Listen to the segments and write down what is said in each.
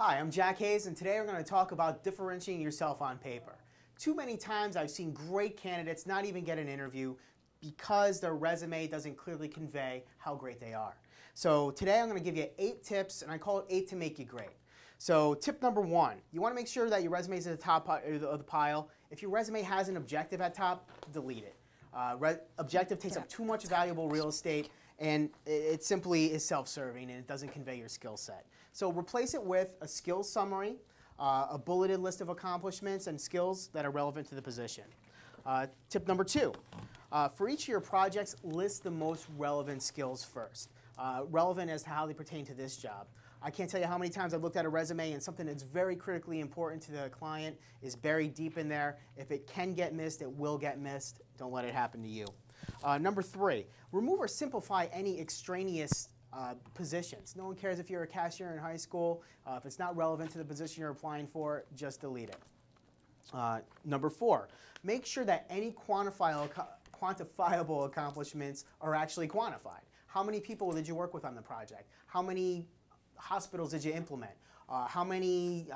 Hi, I'm Jack Hayes, and today we're going to talk about differentiating yourself on paper. Too many times I've seen great candidates not even get an interview because their resume doesn't clearly convey how great they are. So today I'm going to give you 8 tips, and I call it 8 to make you great. So tip number 1, you want to make sure that your resume is at the top of the pile. If your resume has an objective at top, delete it. Objective takes up too much valuable real estate, and it simply is self-serving and it doesn't convey your skill set. So replace it with a skills summary, a bulleted list of accomplishments and skills that are relevant to the position. Tip number 2, for each of your projects, list the most relevant skills first. Relevant as to how they pertain to this job. I can't tell you how many times I've looked at a resume and something that's very critically important to the client is buried deep in there. If it can get missed, it will get missed. Don't let it happen to you. Number 3, remove or simplify any extraneous positions. No one cares if you're a cashier in high school. If it's not relevant to the position you're applying for, just delete it. Number 4, make sure that any quantifiable accomplishments are actually quantified. How many people did you work with on the project? How many hospitals did you implement? How many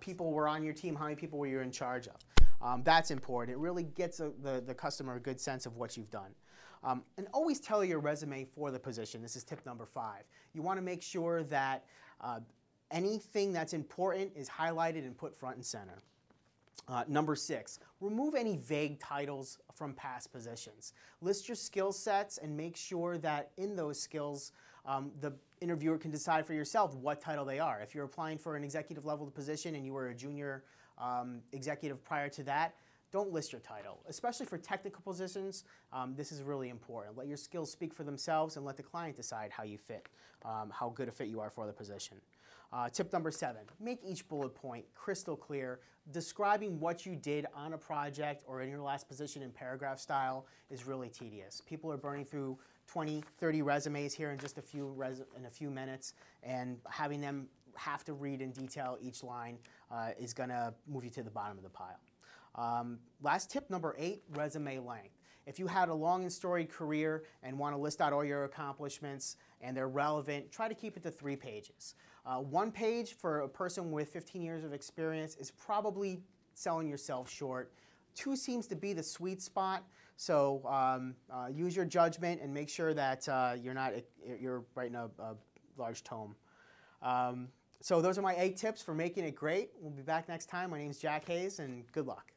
people were on your team? How many people were you in charge of? That's important. It really gets the customer a good sense of what you've done. And always tailor your resume for the position. This is tip number 5. You want to make sure that anything that's important is highlighted and put front and center. Number 6, remove any vague titles from past positions. List your skill sets and make sure that in those skills the interviewer can decide for yourself what title they are. If you're applying for an executive level position and you were a junior executive prior to that, don't list your title. Especially for technical positions, this is really important. Let your skills speak for themselves and let the client decide how you fit, how good a fit you are for the position. Tip number 7, make each bullet point crystal clear. Describing what you did on a project or in your last position in paragraph style is really tedious. People are burning through 20, 30 resumes here in just a few minutes, and having them have to read in detail each line is going to move you to the bottom of the pile. Last tip, number 8, resume length. If you had a long and storied career and want to list out all your accomplishments and they're relevant, try to keep it to 3 pages. 1 page for a person with 15 years of experience is probably selling yourself short. 2 seems to be the sweet spot, so use your judgment and make sure that you're writing a large tome. So those are my 8 tips for making it great. We'll be back next time. My name's Jack Hayes, and good luck.